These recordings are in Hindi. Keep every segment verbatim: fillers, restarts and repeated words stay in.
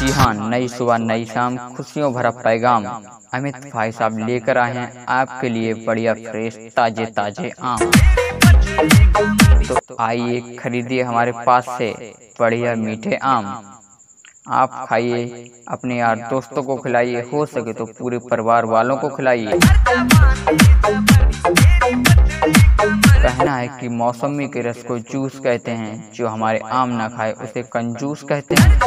जी हाँ, नई सुबह नई शाम खुशियों भरा पैगाम अमित भाई साहब लेकर आए हैं आपके लिए बढ़िया फ्रेश ताजे ताजे आम। तो आइए खरीदिए हमारे पास से बढ़िया मीठे आम, आप खाइए, अपने यार दोस्तों को खिलाइए, हो सके तो पूरे परिवार वालों को खिलाइए। कहना है कि मौसमी के रस को जूस कहते हैं, जो हमारे आम ना खाए उसे कंजूस कहते हैं।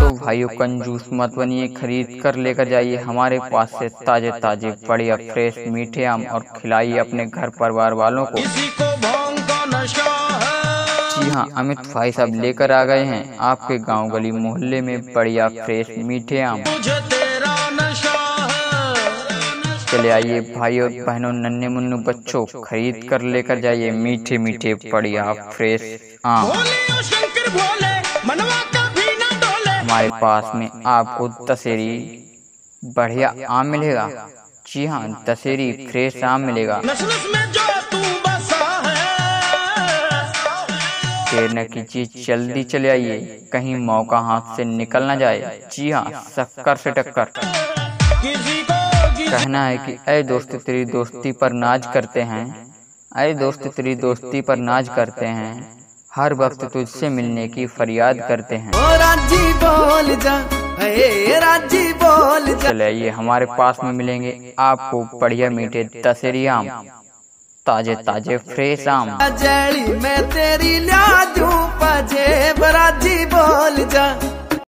तो भाइयों कंजूस मत बनिए, खरीद कर लेकर जाइए हमारे पास से ताजे ताजे बढ़िया फ्रेश मीठे आम और खिलाइए अपने घर परिवार वालों को। जी हाँ, अमित भाई साहब लेकर आ गए हैं आपके गांव गली मोहल्ले में बढ़िया फ्रेश मीठे आम। चले आइए भाइयों बहनों नन्हे मुन्नू बच्चों, खरीद कर लेकर जाइए मीठे मीठे बढ़िया फ्रेश आम। हमारे पास में आपको दशहरी बढ़िया आम मिलेगा। जी हाँ, दशहरी फ्रेश आम मिलेगा। देर न कीजिए, जल्दी चले आइए, कहीं मौका हाथ से निकल ना जाए। जी हाँ, शक्कर से टक्कर। कहना है कि ऐ दोस्त तेरी दोस्ती पर नाज करते हैं, ऐ दोस्त तेरी दोस्ती पर नाज करते हैं, हर वक्त तुझसे मिलने की फरियाद करते हैं। चले आइए हमारे पास में मिलेंगे आपको बढ़िया मीठे दशहरी आम, ताजे ताजे फ्रेश आम। में तेरी बोल जा।